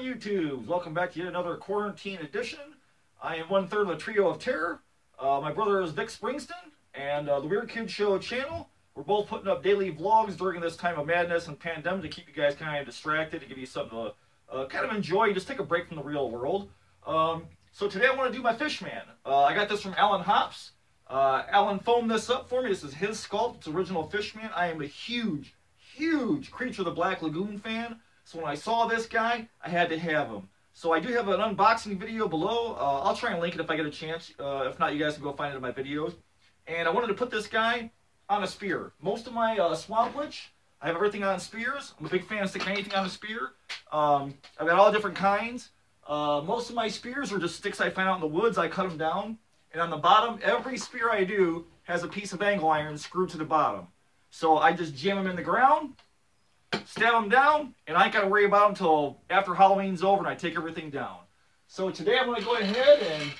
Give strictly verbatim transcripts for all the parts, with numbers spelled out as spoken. YouTubes. Welcome back to yet another quarantine edition. I am one third of the Trio of Terror. Uh, my brother is Vic Springston, and uh, the Weird Kid Show channel. We're both putting up daily vlogs during this time of madness and pandemic to keep you guys kind of distracted, to give you something to uh, kind of enjoy, just take a break from the real world. Um, so today I want to do my Fishman. Uh, I got this from Allen Hopps. Uh, Allen foamed this up for me. This is his sculpt. It's original Fishman. I am a huge, huge Creature of the Black Lagoon fan. So when I saw this guy, I had to have him. So I do have an unboxing video below. Uh, I'll try and link it if I get a chance. Uh, if not, you guys can go find it in my videos. And I wanted to put this guy on a spear. Most of my uh, Swamp Witch, I have everything on spears. I'm a big fan of sticking anything on a spear. Um, I've got all different kinds. Uh, most of my spears are just sticks I find out in the woods. I cut them down. And on the bottom, every spear I do has a piece of angle iron screwed to the bottom. So I just jam them in the ground, stab them down, and I ain't got to worry about them until after Halloween's over and I take everything down. So today I'm going to go ahead and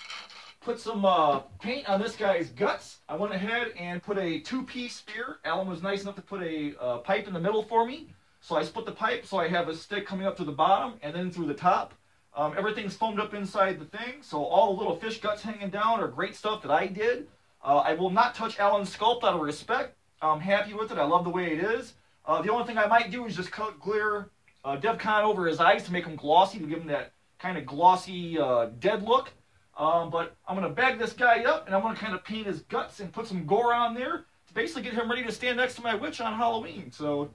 put some uh, paint on this guy's guts. I went ahead and put a two-piece spear. Allen was nice enough to put a uh, pipe in the middle for me. So I split the pipe so I have a stick coming up to the bottom and then through the top. Um, everything's foamed up inside the thing, so all the little fish guts hanging down are great stuff that I did. Uh, I will not touch Allen's sculpt out of respect. I'm happy with it. I love the way it is. Uh, the only thing I might do is just cut clear uh, DevCon over his eyes to make him glossy, to give him that kind of glossy, uh, dead look. Um, but I'm going to bag this guy up, and I'm going to kind of paint his guts and put some gore on there to basically get him ready to stand next to my witch on Halloween. So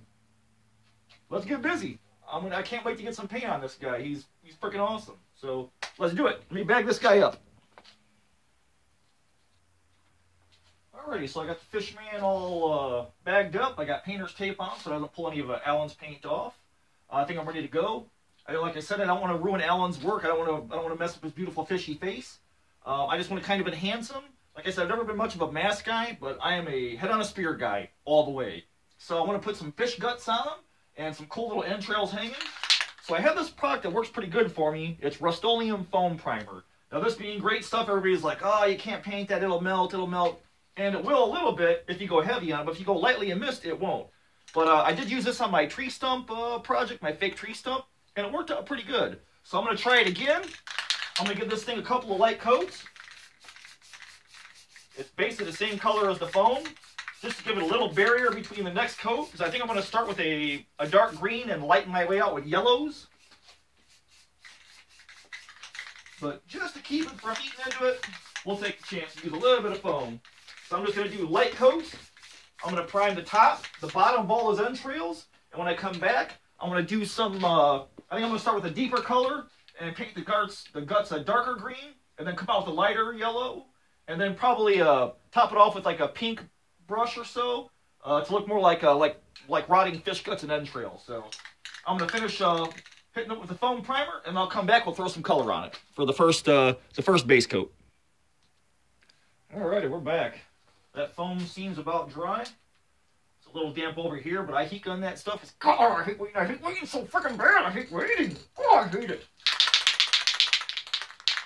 let's get busy. I'm gonna, I can't wait to get some paint on this guy. He's, he's freaking awesome. So let's do it. Let me bag this guy up. Alrighty, so I got the Fishman all uh, bagged up. I got painter's tape on so it doesn't pull any of uh, Allen's paint off. Uh, I think I'm ready to go. I, like I said, I don't want to ruin Allen's work. I don't want to I don't want to mess up his beautiful fishy face. Uh, I just want to kind of enhance him. Like I said, I've never been much of a mask guy, but I am a head on a spear guy all the way. So I want to put some fish guts on him and some cool little entrails hanging. So I have this product that works pretty good for me. It's Rust-Oleum foam primer. Now this being Great Stuff, everybody's like, oh, you can't paint that, it'll melt, it'll melt. And it will a little bit if you go heavy on it, but if you go lightly and mist, it won't. But uh, I did use this on my tree stump uh, project, my fake tree stump, and it worked out pretty good. So I'm going to try it again. I'm going to give this thing a couple of light coats. It's basically the same color as the foam, just to give it a little barrier between the next coat, because I think I'm going to start with a, a dark green and lighten my way out with yellows. But just to keep it from eating into it, we'll take a chance to use a little bit of foam. So I'm just going to do light coats. I'm going to prime the top, the bottom of all his entrails, and when I come back, I'm going to do some, uh, I think I'm going to start with a deeper color, and paint the guts, the guts a darker green, and then come out with a lighter yellow, and then probably uh, top it off with like a pink brush or so, uh, to look more like, uh, like, like rotting fish guts and entrails. So I'm going to finish uh, hitting it with the foam primer, and I'll come back, we'll throw some color on it for the first, uh, the first base coat. Alrighty, we're back. That foam seems about dry. It's a little damp over here, but I heat gun that stuff. It's, God, I hate waiting. I hate waiting so freaking bad. I hate waiting. Oh, I hate it.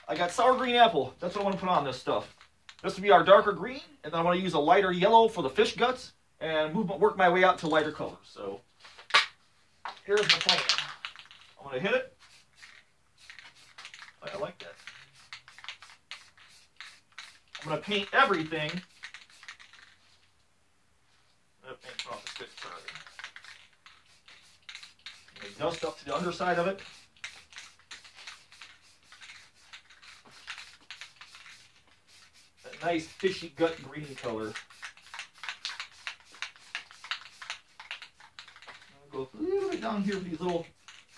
I got sour green apple. That's what I want to put on this stuff. This will be our darker green, and then I want to use a lighter yellow for the fish guts and move, work my way out to lighter colors. So here's my plan. I'm going to hit it. I like that. I'm going to paint everything. Off the stick side. Dust up to the underside of it. That nice fishy gut green color. I'll go a little bit down here with these little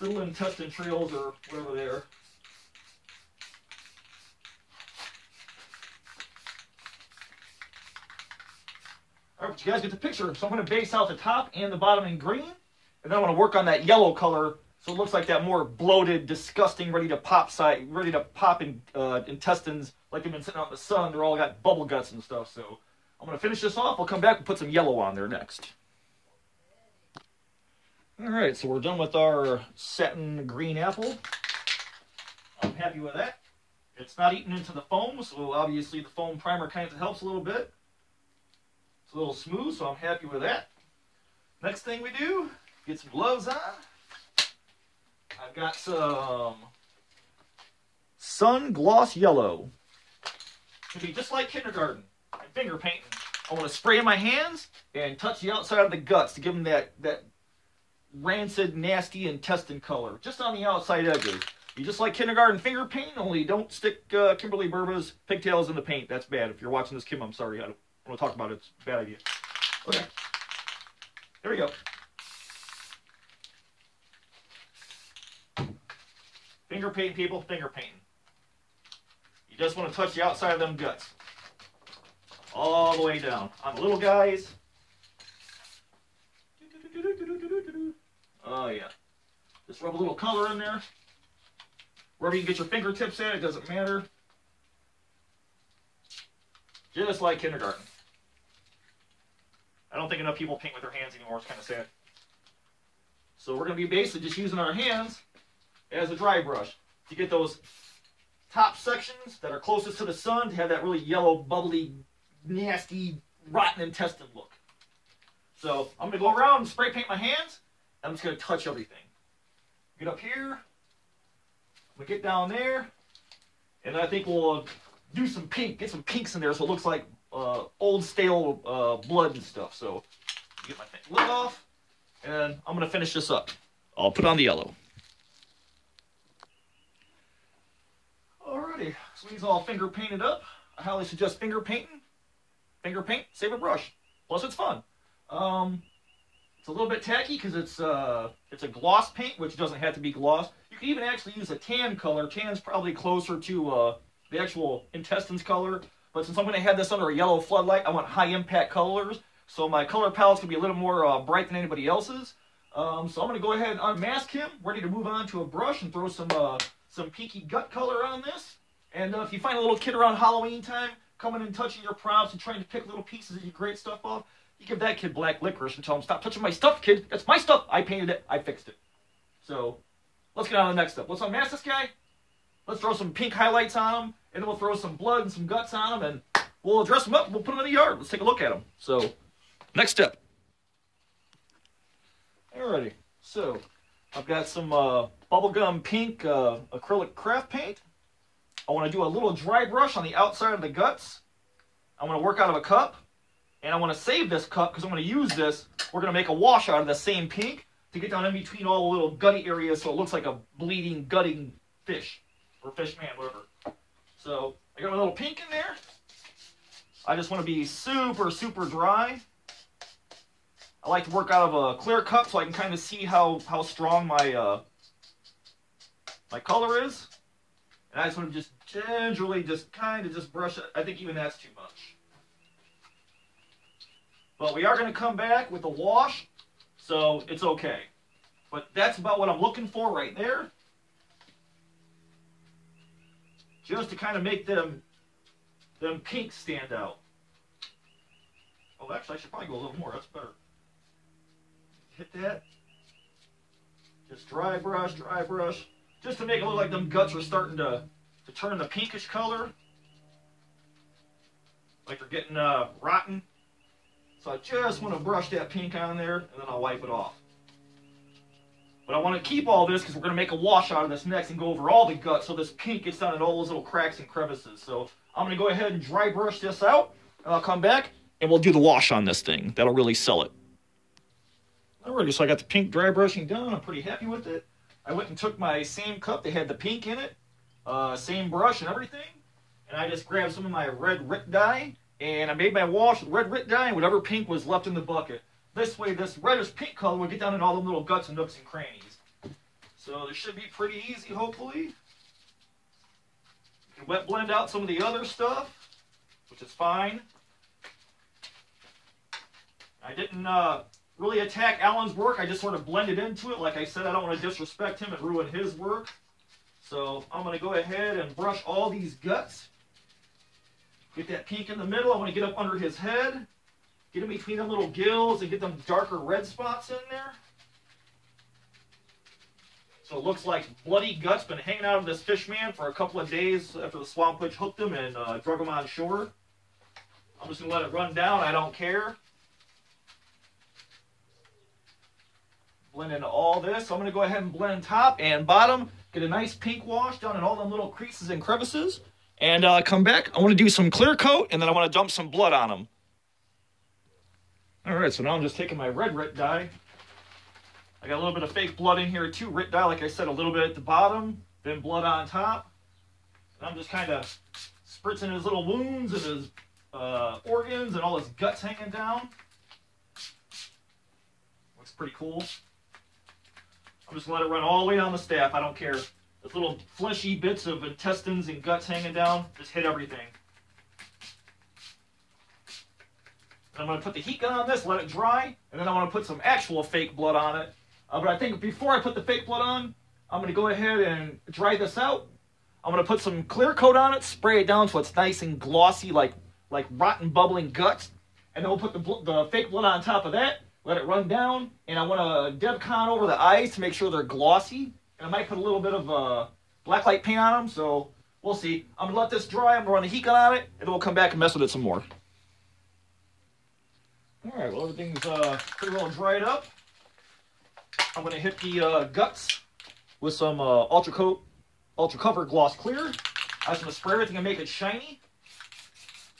little intestine trails or whatever they are. You guys get the picture. So I'm going to base out the top and the bottom in green, and then I want to work on that yellow color so it looks like that more bloated, disgusting, ready to pop side, ready to pop in uh, intestines like they've been sitting out in the sun. They're all got bubble guts and stuff. So I'm going to finish this off. We'll come back and put some yellow on there next. All right, so we're done with our satin green apple. I'm happy with that. It's not eating into the foam, so obviously the foam primer kind of helps a little bit. A little smooth, so I'm happy with that. Next thing we do, get some gloves on. I've got some Sun Gloss Yellow. To be just like kindergarten. I'm finger painting. I want to spray in my hands and touch the outside of the guts to give them that, that rancid, nasty intestine color. Just on the outside edges. You just like kindergarten finger paint, only don't stick uh, Kimberly Burba's pigtails in the paint. That's bad. If you're watching this, Kim, I'm sorry. I don't want to talk about it. It's a bad idea. Okay. There we go. Finger painting, people. Finger painting. You just want to touch the outside of them guts. All the way down. On the little guys. Oh, yeah. Just rub a little color in there. Wherever you can get your fingertips at, it doesn't matter. Just like kindergarten. I don't think enough people paint with their hands anymore. It's kind of sad. So we're going to be basically just using our hands as a dry brush to get those top sections that are closest to the sun to have that really yellow, bubbly, nasty, rotten intestine look. So I'm going to go around and spray paint my hands. I'm just going to touch everything. Get up here. We get down there, and I think we'll uh, do some pink, get some pinks in there so it looks like uh, old stale uh, blood and stuff. So get my lid off, and I'm going to finish this up. I'll put on the yellow. Alrighty, so these all finger painted up. I highly suggest finger painting. Finger paint, save a brush. Plus it's fun. Um, it's a little bit tacky because it's, uh, it's a gloss paint, which doesn't have to be gloss. You can even actually use a tan color. Tan's probably closer to uh, the actual intestines color. But since I'm going to have this under a yellow floodlight, I want high-impact colors. So my color palette's going to be a little more uh, bright than anybody else's. Um, so I'm going to go ahead and unmask him. Ready to move on to a brush and throw some uh, some peaky gut color on this. And uh, if you find a little kid around Halloween time, coming and touching your props and trying to pick little pieces of your great stuff off, you give that kid black licorice and tell him, stop touching my stuff, kid. That's my stuff. I painted it. I fixed it. So let's get on to the next step. Let's unmask this guy. Let's throw some pink highlights on him. And then we'll throw some blood and some guts on him. And we'll dress him up. We'll put him in the yard. Let's take a look at him. So, next step. Alrighty. So, I've got some uh, bubblegum pink uh, acrylic craft paint. I want to do a little dry brush on the outside of the guts. I'm going to work out of a cup. And I want to save this cup because I'm going to use this. We're going to make a wash out of the same pink to get down in between all the little gutty areas so it looks like a bleeding, gutting fish. Or fish man, whatever. So, I got my little pink in there. I just want to be super, super dry. I like to work out of a clear cup so I can kind of see how, how strong my, uh, my color is. And I just want to just gingerly just kind of just brush it. I think even that's too much. But we are going to come back with a wash. So it's okay. But that's about what I'm looking for right there. Just to kind of make them, them pink stand out. Oh, actually, I should probably go a little more. That's better. Hit that. Just dry brush, dry brush. Just to make it look like them guts are starting to, to turn the pinkish color. Like they're getting uh, rotten. So I just want to brush that pink on there, and then I'll wipe it off. But I want to keep all this because we're going to make a wash out of this next and go over all the guts so this pink gets down in all those little cracks and crevices. So I'm going to go ahead and dry brush this out, and I'll come back, and we'll do the wash on this thing. That'll really sell it. Alrighty, so I got the pink dry brushing done. I'm pretty happy with it. I went and took my same cup that had the pink in it, uh, same brush and everything, and I just grabbed some of my red Rit dye. And I made my wash with red Rit dye and whatever pink was left in the bucket. This way, this reddish pink color will get down in all the little guts and nooks and crannies. So this should be pretty easy, hopefully. You can wet blend out some of the other stuff, which is fine. I didn't uh, really attack Allen's work. I just sort of blended into it. Like I said, I don't want to disrespect him and ruin his work. So I'm going to go ahead and brush all these guts. Get that pink in the middle. I want to get up under his head. Get in between them little gills and get them darker red spots in there. So it looks like bloody guts been hanging out of this fish man for a couple of days after the Swamp Witch hooked him and uh, drug him on shore. I'm just going to let it run down. I don't care. blend into all this. So I'm going to go ahead and blend top and bottom, get a nice pink wash down in all them little creases and crevices, and uh, come back. I want to do some clear coat, and then I want to dump some blood on them. All right, so now I'm just taking my red Rit dye. I got a little bit of fake blood in here too. Rit dye, like I said, a little bit at the bottom, then blood on top. And I'm just kind of spritzing his little wounds and his uh, organs and all his guts hanging down. Looks pretty cool. I'm just going to let it run all the way down the staff. I don't care. Those little fleshy bits of intestines and guts hanging down, just hit everything. I'm going to put the heat gun on this, let it dry, and then I want to put some actual fake blood on it. Uh, but I think before I put the fake blood on, I'm going to go ahead and dry this out. I'm going to put some clear coat on it, spray it down so it's nice and glossy, like, like rotten, bubbling guts. And then we'll put the, the fake blood on top of that, let it run down. And I want to DevCon over the eyes to make sure they're glossy. And I might put a little bit of uh, black light paint on them, so we'll see. I'm going to let this dry, I'm going to run the heat gun on it, and then we'll come back and mess with it some more. Alright, well everything's uh, pretty well dried up. I'm going to hit the uh, guts with some uh, Ultra Coat, Ultra Cover Gloss Clear. I just want to spray everything and make it shiny.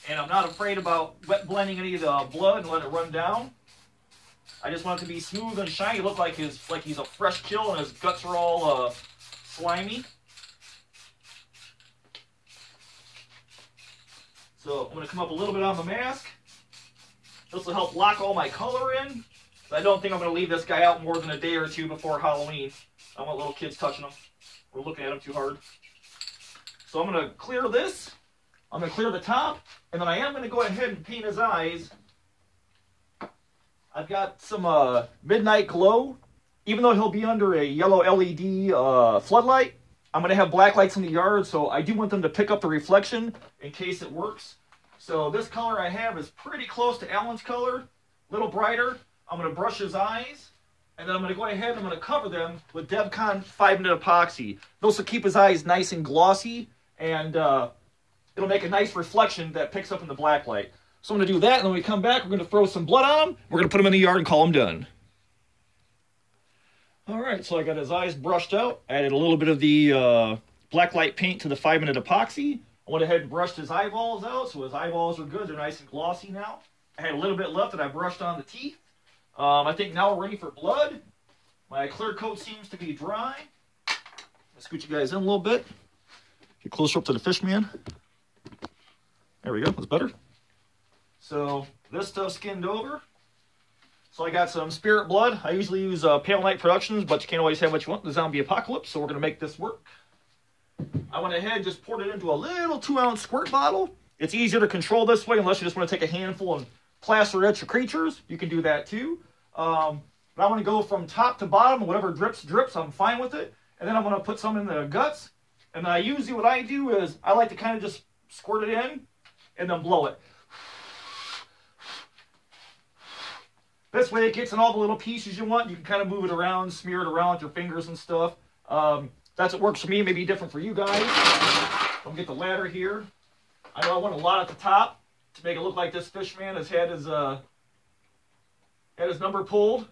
And I'm not afraid about wet blending any of the blood and let it run down. I just want it to be smooth and shiny, look like his, like he's a fresh kill and his guts are all uh, slimy. So I'm going to come up a little bit on the mask. This will help lock all my color in. So I don't think I'm going to leave this guy out more than a day or two before Halloween. I don't want little kids touching him or looking at him too hard. So I'm going to clear this. I'm going to clear the top. And then I am going to go ahead and paint his eyes. I've got some uh, Midnight Glow. Even though he'll be under a yellow L E D uh, floodlight, I'm going to have black lights in the yard. So I do want them to pick up the reflection in case it works. So this color I have is pretty close to Allen's color, a little brighter. I'm going to brush his eyes, and then I'm going to go ahead and I'm going to cover them with DevCon five minute epoxy. This will keep his eyes nice and glossy, and uh, it'll make a nice reflection that picks up in the black light. So I'm going to do that, and when we come back, we're going to throw some blood on him. We're going to put him in the yard and call him done. All right, so I got his eyes brushed out, added a little bit of the uh, black light paint to the five minute epoxy. I went ahead and brushed his eyeballs out, so his eyeballs are good. They're nice and glossy now. I had a little bit left that I brushed on the teeth. Um, I think now we're ready for blood. My clear coat seems to be dry. Let's scoot you guys in a little bit. Get closer up to the Fishman. There we go. That's better. So this stuff skinned over. So I got some spirit blood. I usually use uh, Pale Night Productions, but you can't always have what you want in the zombie apocalypse, so we're going to make this work. I went ahead and just poured it into a little two ounce squirt bottle. It's easier to control this way unless you just want to take a handful and plaster it at your creatures. You can do that too. Um, but I want to go from top to bottom. Whatever drips, drips. I'm fine with it. And then I'm going to put some in the guts. And I usually what I do is I like to kind of just squirt it in and then blow it. This way it gets in all the little pieces you want. You can kind of move it around, smear it around with your fingers and stuff. Um... That's what works for me, maybe different for you guys. I'm gonna get the ladder here. I know I want a lot at the top to make it look like this Fishman has had his uh had his number pulled.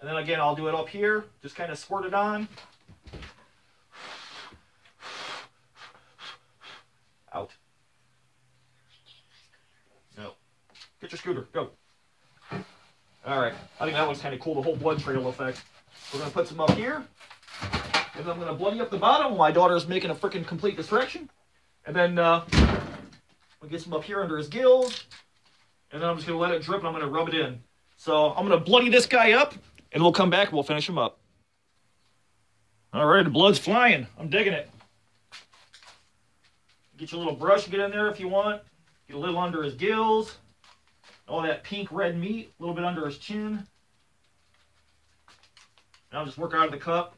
And then again, I'll do it up here, just kind of squirt it on. Out. No. Get your scooter, go. Alright, I think that was kind of cool, the whole blood trail effect. We're going to put some up here, and then I'm going to bloody up the bottom while my daughter's making a freaking complete distraction. And then uh, we'll get some up here under his gills, and then I'm just going to let it drip, and I'm going to rub it in. So I'm going to bloody this guy up, and we'll come back, and we'll finish him up. All right, the blood's flying. I'm digging it. Get your little brush, get in there if you want. Get a little under his gills, all that pink red meat, a little bit under his chin. Now just work out of the cup.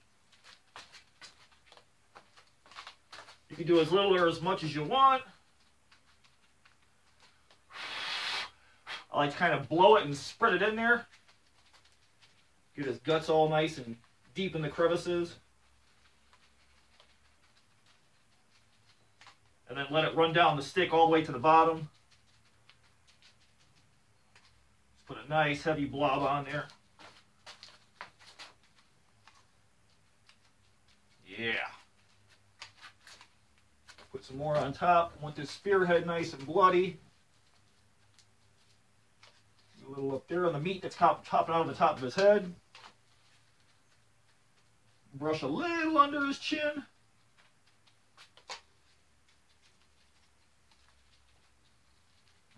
You can do as little or as much as you want. I like to kind of blow it and spread it in there. Get his guts all nice and deep in the crevices. And then let it run down the stick all the way to the bottom. Just put a nice heavy blob on there. some more on top. I want this spearhead nice and bloody. A little up there on the meat that's pop popping out of the top of his head. Brush a little under his chin.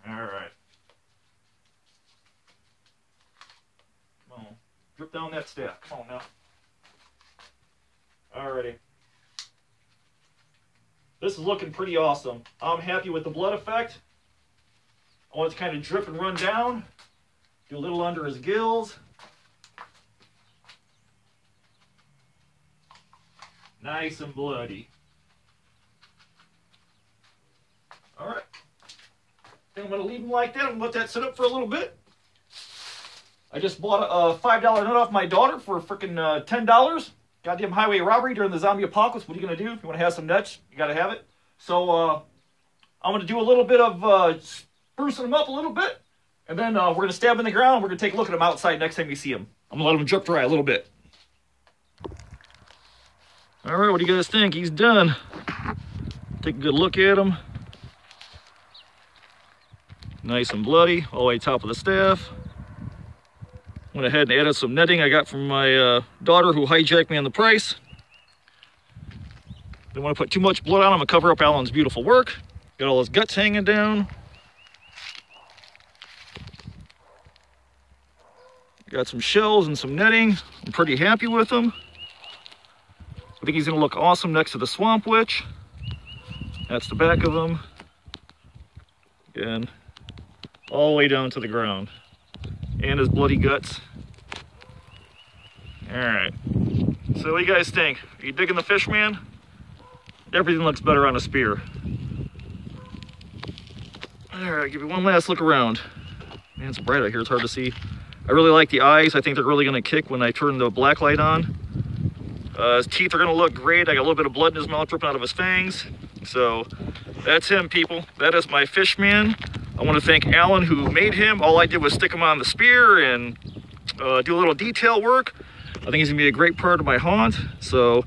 All right. Come on. Drip down that staff. Come on now. Alrighty. This is looking pretty awesome. I'm happy with the blood effect. I want it to kind of drip and run down. Do a little under his gills. Nice and bloody. Alright. Then I'm going to leave him like that and let that sit up for a little bit. I just bought a five dollar note off my daughter for frickin' uh, ten dollars. Goddamn highway robbery during the zombie apocalypse. What are you going to do? If you want to have some nuts, you got to have it. So uh, I'm going to do a little bit of uh, sprucing them up a little bit. And then uh, we're going to stab them in the ground. We're going to take a look at them outside next time we see them. I'm going to let them drip dry a little bit. All right, what do you guys think? He's done. Take a good look at him. Nice and bloody, all the way top of the staff. Went ahead and added some netting I got from my uh, daughter who hijacked me on the price. Didn't want to put too much blood on him and cover up Allen's beautiful work. Got all his guts hanging down. Got some shells and some netting. I'm pretty happy with him. I think he's gonna look awesome next to the Swamp Witch. That's the back of him. Again. All the way down to the ground. And his bloody guts. Alright. So what do you guys think? Are you digging the Fishman? Everything looks better on a spear. Alright, give you one last look around. Man, it's bright out here, it's hard to see. I really like the eyes. I think they're really going to kick when I turn the black light on. Uh, his teeth are going to look great. I got a little bit of blood in his mouth dripping out of his fangs. So that's him, people. That is my Fishman. I want to thank Allen who made him. All I did was stick him on the spear and uh, do a little detail work. I think he's going to be a great part of my haunt. So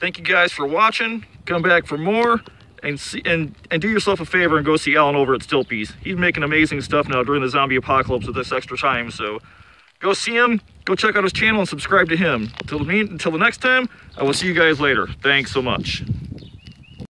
thank you guys for watching. Come back for more and see, and, and do yourself a favor and go see Allen over at Stiltbeast. He's making amazing stuff now during the zombie apocalypse with this extra time. So go see him. Go check out his channel and subscribe to him. Until the, until the next time, I will see you guys later. Thanks so much.